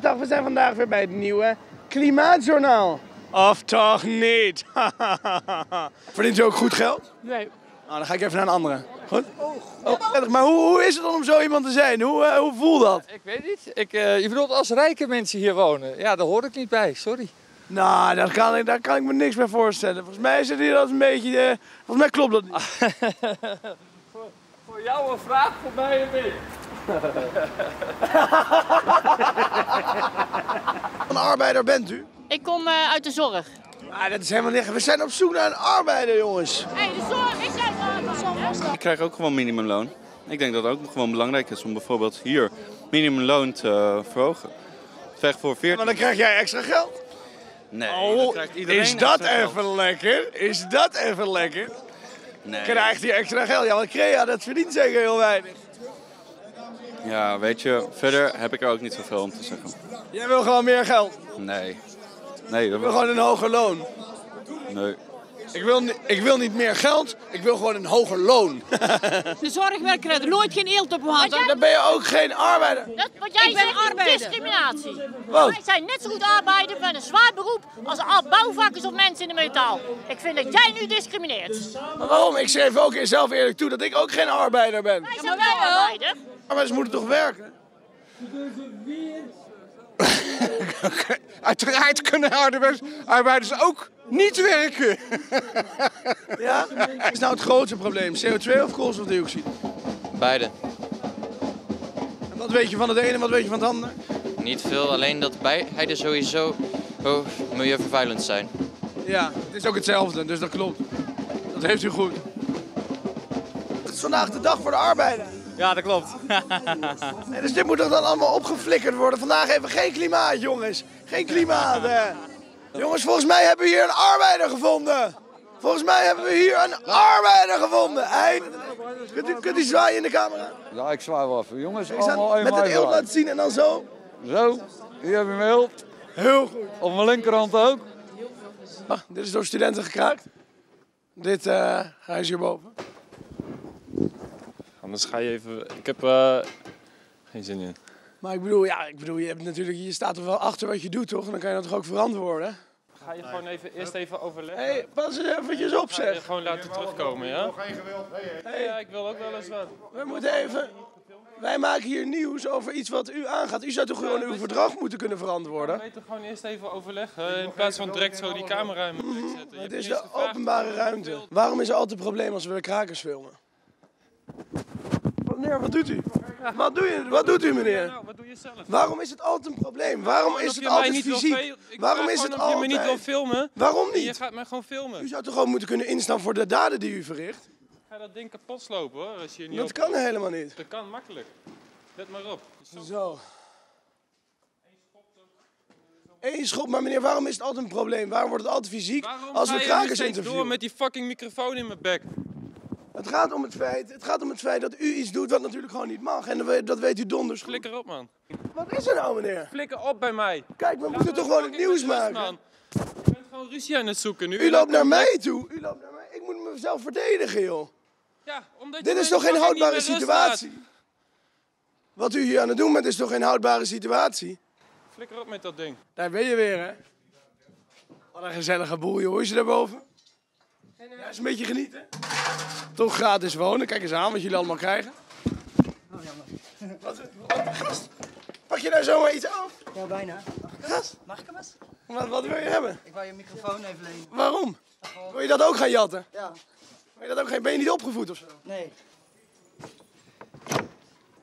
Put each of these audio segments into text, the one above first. Dag, we zijn vandaag weer bij het nieuwe Klimaatjournaal. Of toch niet? Verdient u ook goed geld? Nee. Nou, dan ga ik even naar een andere. Goed? Oh, maar hoe is het dan om zo iemand te zijn? Hoe voel dat? Ja, ik weet niet. Je bedoelt als rijke mensen hier wonen. Ja, daar hoor ik niet bij, sorry. Nou, daar kan ik me niks bij voorstellen. Volgens mij zit hier dat een beetje... volgens mij klopt dat niet. voor jou een vraag, voor mij een beetje. Een arbeider bent u? Ik kom uit de zorg. Ah, dat is helemaal niks. We zijn op zoek naar een arbeider, jongens. Hé, de zorg is uit de zorg. Ik krijg ook gewoon minimumloon. Ik denk dat het ook gewoon belangrijk is om bijvoorbeeld hier minimumloon te verhogen. Weg voor 14. Maar dan krijg jij extra geld? Nee, dan krijgt iedereen Is dat even lekker? Nee. Krijgt hij extra geld? Ja, want Crea, dat verdient zeker heel weinig. Ja, weet je, verder heb ik er ook niet zoveel om te zeggen. Jij wil gewoon meer geld? Nee. Nee, dat wil gewoon een hoger loon. Nee. Ik wil niet meer geld, ik wil gewoon een hoger loon. De zorgwerker heeft nooit geen eelt op mijn hand. Dan ben je ook geen arbeider. Ik ben arbeider. Discriminatie. Wow. Wij zijn net zo goed arbeiders met een zwaar beroep als bouwvakkers of mensen in de metaal. Ik vind dat jij nu discrimineert. Maar waarom? Ik schreef ook zelf eerlijk toe dat ik ook geen arbeider ben. Wij zijn wel arbeider. Arbeiders moeten toch werken? Uiteraard kunnen arbeiders ook niet werken. Ja? Wat is nou het grootste probleem? CO2 of koolstofdioxide? Beide. En wat weet je van het ene en wat weet je van het ander? Niet veel, alleen dat beide sowieso milieuvervuilend zijn. Ja, het is ook hetzelfde, dus dat klopt. Dat heeft u goed. Het is vandaag de dag voor de arbeider. Ja, dat klopt. Nee, dus dit moet toch dan allemaal opgeflikkerd worden? Vandaag even geen klimaat, jongens. Geen klimaat, hè. Jongens, volgens mij hebben we hier een arbeider gevonden. Eind. Kunt u zwaaien in de camera? Ja, ik zwaai wel even. Jongens, allemaal even met een eelt laten zien en dan zo. Zo, hier heb je mijn eelt. Heel goed. Op mijn linkerhand ook. Ah, dit is door studenten gekraakt. Dit huis hierboven. Anders ga je even... Ik heb geen zin in. Maar ik bedoel, je hebt natuurlijk, je staat er wel achter wat je doet, toch? En dan kan je dat toch ook verantwoorden? Ga je gewoon eerst even overleggen? Hé, pas eventjes op, zeg. Ga je gewoon laten terugkomen, ja? Geen geweld. Ja, ik wil ook wel eens wat. We moeten even... Wij maken hier nieuws over iets wat u aangaat. U zou toch gewoon uw verdrag moeten kunnen verantwoorden? We moeten gewoon eerst even overleggen, in plaats van direct zo die camera in mijn plek zetten. Het is de openbare ruimte. Waarom is er altijd een probleem als we krakers filmen? Meneer, wat doet u? Wat doet u, meneer? Nou, wat doe je zelf? Waarom is het altijd een probleem? Waarom is het altijd fysiek? Waarom is het altijd... Je me niet wil filmen. Waarom niet? Je gaat mij gewoon filmen. U zou toch gewoon moeten kunnen instaan voor de daden die u verricht? Ga dat ding kapot slopen, hoor. Als je niet dat kan helemaal niet. Dat kan makkelijk. Let maar op. Zo. Eén schop, maar meneer, waarom is het altijd een probleem? Waarom wordt het altijd fysiek als we krakers interviewen? Door met die fucking microfoon in mijn bek. Het gaat om het feit dat u iets doet wat natuurlijk gewoon niet mag. En dat weet u donders goed. Flikker op, man. Wat is er nou, meneer? Flikker op bij mij. Kijk, we moeten toch gewoon het nieuws maken. Man. Je bent gewoon ruzie aan het zoeken nu. U loopt naar mij toe. Ik moet mezelf verdedigen, joh. Ja, omdat dit is toch geen houdbare situatie? Wat u hier aan het doen bent is toch geen houdbare situatie? Flikker op met dat ding. Daar ben je weer, hè? Wat een gezellige boel, joh. Hoe is je daarboven? Ja, is een beetje genieten. Toch gratis wonen. Kijk eens aan wat jullie allemaal krijgen. Oh, jammer. Wat is het? Gast, pak je daar zomaar iets af? Ja, bijna. Gast. Mag ik hem eens? Wat wil je hebben? Ik wou je microfoon even lenen. Waarom? Wil je dat ook gaan jatten? Ja. Ben je niet opgevoed ofzo? Nee.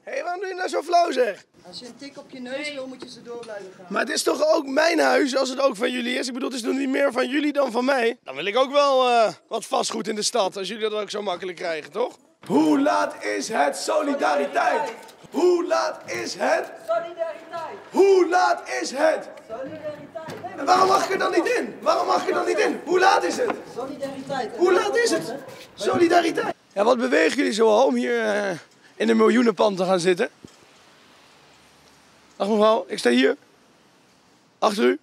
Hé, waarom doe je nou zo flauw, zeg? Als je een tik op je neus wil, moet je ze doorluiden gaan. Maar het is toch ook mijn huis, als het ook van jullie is? Ik bedoel, het is nog niet meer van jullie dan van mij. Dan wil ik ook wel wat vastgoed in de stad, als jullie dat ook zo makkelijk krijgen, toch? Hoe laat is het solidariteit? Hoe laat is het? Solidariteit. Hoe laat is het? Solidariteit. En waarom mag ik er dan niet in? Hoe laat is het? Solidariteit. Hoe laat is het? Solidariteit. Ja, wat bewegen jullie zoal om hier in een miljoenenpand te gaan zitten? Dag mevrouw, ik sta hier. Achter u.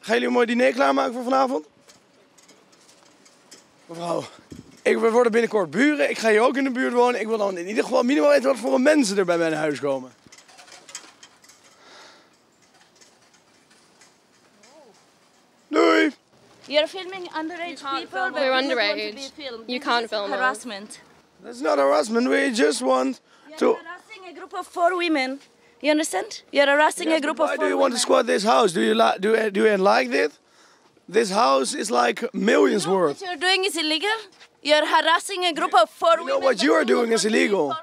Gaan jullie een mooi diner klaarmaken voor vanavond? Mevrouw, we worden binnenkort buren. Ik ga hier ook in de buurt wonen. Ik wil dan in ieder geval minimaal weten wat voor mensen er bij mijn huis komen. You're filming underage people, but we're underage. Want to be filmed. You can't film harassment. That's not harassment. We just want to. You're harassing a group of 4 women. You understand? You're harassing a group of 4 women. Why do you want to squat this house? Do you like this? This house is like millions worth. What you're doing is illegal. You're harassing a group of 4 women. You know what you are doing is illegal.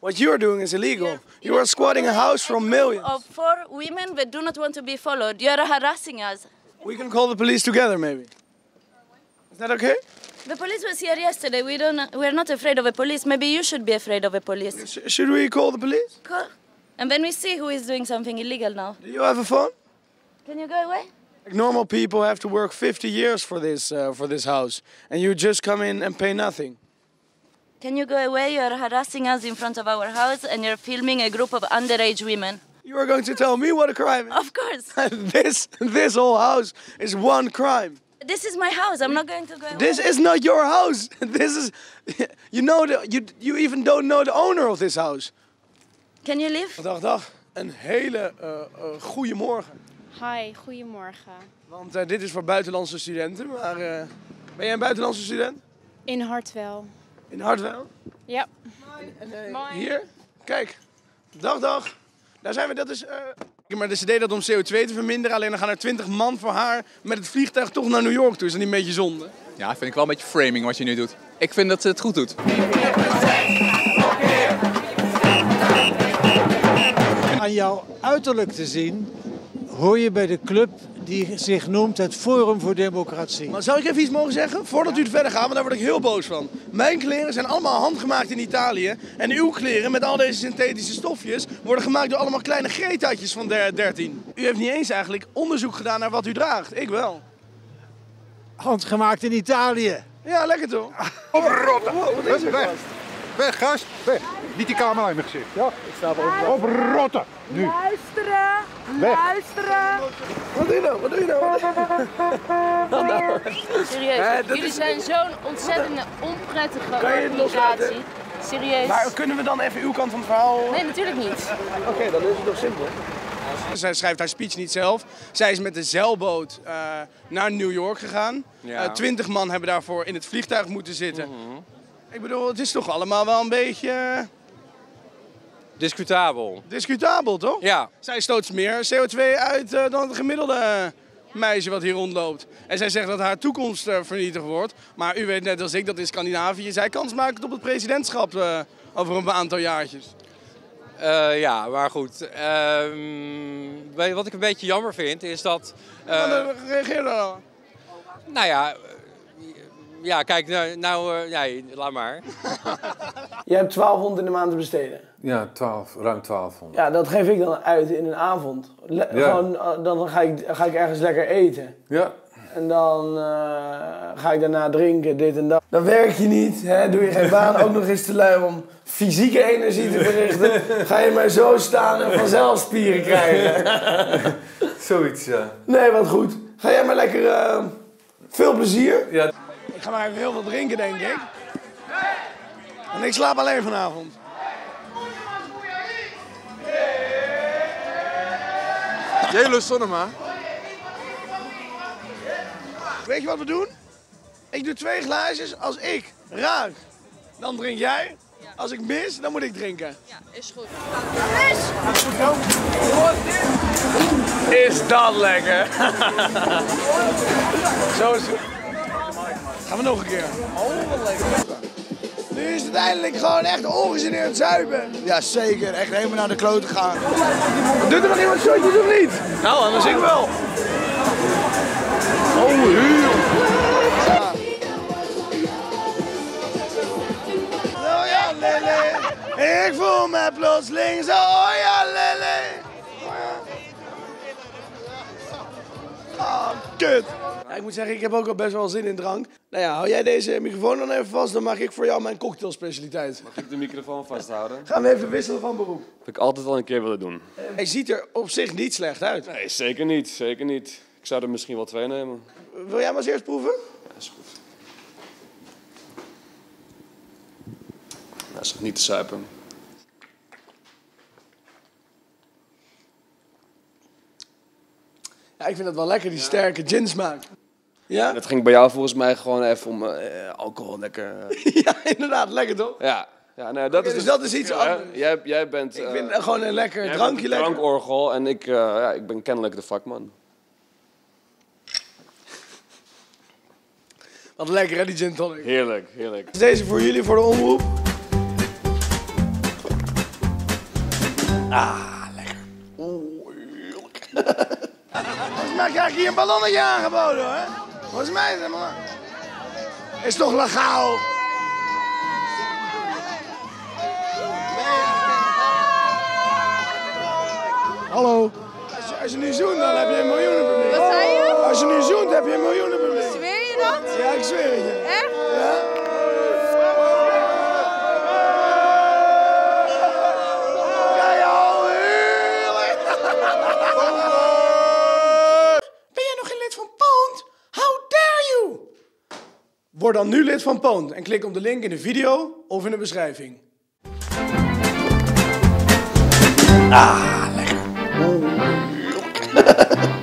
What you are doing is illegal. You are squatting a house from millions. Of 4 women that do not want to be followed. You are harassing us. We can call the police together, maybe. Is that okay? The police was here yesterday. We're not afraid of the police. Maybe you should be afraid of the police. Should we call the police? Call. And then we see who is doing something illegal now. Do you have a phone? Can you go away? Like normal people have to work 50 years for this house, and you just come in and pay nothing. Can you go away? You're harassing us in front of our house, and you're filming a group of underage women. You are going to tell me what a crime is? Of course. This whole house is one crime. This is my house. I'm not going to go away. This is not your house. This is... You know, you even don't know the owner of this house. Can you leave? Dag, dag. Een hele goede morgen. Hi, goedemorgen. Want dit is voor buitenlandse studenten, maar... ben jij een buitenlandse student? In Hartwell. In Hartwell? Ja. Mooi. Hier? Kijk. Dag, dag. Daar zijn we, dat is... Maar ze deed dat om CO2 te verminderen, alleen dan gaan er 20 man voor haar met het vliegtuig toch naar New York toe. Is dat niet een beetje zonde? Ja, vind ik wel een beetje framing wat je nu doet. Ik vind dat ze het goed doet. Aan jouw uiterlijk te zien, hoor je bij de club die zich noemt het Forum voor Democratie. Maar zou ik even iets mogen zeggen? Voordat u het verder gaat, want daar word ik heel boos van. Mijn kleren zijn allemaal handgemaakt in Italië. En uw kleren met al deze synthetische stofjes worden gemaakt door allemaal kleine Gretaatjes van 13. U heeft niet eens eigenlijk onderzoek gedaan naar wat u draagt. Ik wel. Handgemaakt in Italië. Ja, lekker toch? Oprotten. Oh, wat is er? Weg, gast. Weg. Niet die camera in mijn gezicht. Ja, ik sta erop. Oprotten. Nu. Luisteren. Weg. Luisteren. Wat doe je nou? Wat doe je nou? Serieus, jullie zijn zo'n ontzettende onprettige organisatie. Serieus. Maar kunnen we dan even uw kant van het verhaal... Nee, natuurlijk niet. Oké, dan is het toch simpel. Zij schrijft haar speech niet zelf. Zij is met de zeilboot naar New York gegaan. Ja. 20 man hebben daarvoor in het vliegtuig moeten zitten. Mm-hmm. Ik bedoel, het is toch allemaal wel een beetje... Discutabel. Discutabel, toch? Ja. Zij stoot meer CO2 uit dan het gemiddelde meisje wat hier rondloopt. En zij zegt dat haar toekomst vernietigd wordt. Maar u weet net als ik dat in Scandinavië zij kans maakt op het presidentschap over een aantal jaartjes. Ja, maar goed. Wat ik een beetje jammer vind is dat... Reageer dan al. Nou ja... Ja, kijk, nee, laat maar. Je hebt 1200 in de maand te besteden. Ja, ruim 1200. Ja, dat geef ik dan uit in een avond. Gewoon, dan ga ik ergens lekker eten. Ja. En dan ga ik daarna drinken, dit en dat. Dan werk je niet, hè? Doe je geen baan, ook nog eens te lui om fysieke energie te verrichten. Ga je maar zo staan en vanzelf spieren krijgen. Zoiets, ja. Nee, wat goed. Ga jij maar lekker... veel plezier. Ja. Ik ga maar even heel veel drinken, denk ik. Want ik slaap alleen vanavond. Jelo Sonnema. Weet je wat we doen? Ik doe 2 glaasjes. Als ik raak, dan drink jij. Als ik mis, dan moet ik drinken. Ja, is goed. Is dat lekker? Zo is het. Gaan we nog een keer. Oh, wat lekker. Nu is het eindelijk gewoon echt ongegeneerd zuipen. Ja, zeker. Echt helemaal naar de kloten gaan. Doet er nog iemand shotjes of niet? Nou, anders ik wel. Oh, huur. Oh ja, lele. Ik voel me plotseling zo. Oh ja, lele. Oh, kut. Ja, ik moet zeggen, ik heb ook al best wel zin in drank. Nou ja, hou jij deze microfoon dan even vast, dan maak ik voor jou mijn cocktailspecialiteit. Mag ik de microfoon vasthouden? Gaan we even wisselen van beroep. Dat heb ik altijd al een keer willen doen. Hij ziet er op zich niet slecht uit. Nee, zeker niet, zeker niet. Ik zou er misschien wel 2 nemen. Wil jij maar eens eerst proeven? Ja, is goed. Nou, zeg niet te suipen. Ja, ik vind dat wel lekker, die sterke ginsmaak. Ja? En dat ging bij jou volgens mij gewoon even om alcohol lekker... Ja, inderdaad. Lekker toch? Ja. Ja, nou, dat is iets anders. Jij bent... Ik vind gewoon een lekker drankje lekker. Drankorgel en ik ben kennelijk de vakman. Wat lekker hè, die gin tonic. Heerlijk, heerlijk. Is deze voor jullie, voor de omroep? Ah, lekker. Oeh, heerlijk. Volgens mij krijg je hier een ballonnetje aangeboden hoor. Volgens mij is het maar... Is toch legaal? Hallo. Als je nu zoent, dan heb je een miljoenenpubliek. Wat zei je? Als je nu zoent, heb je een miljoenenpubliek. Zweer je dat? Ja, ik zweer het je. Echt? Ja. Kijk al, heerlijk. Ben jij nog geen lid van PowNed? How dare you? Word dan nu lid van PowNed en klik op de link in de video of in de beschrijving. Ah, lekker. Oh.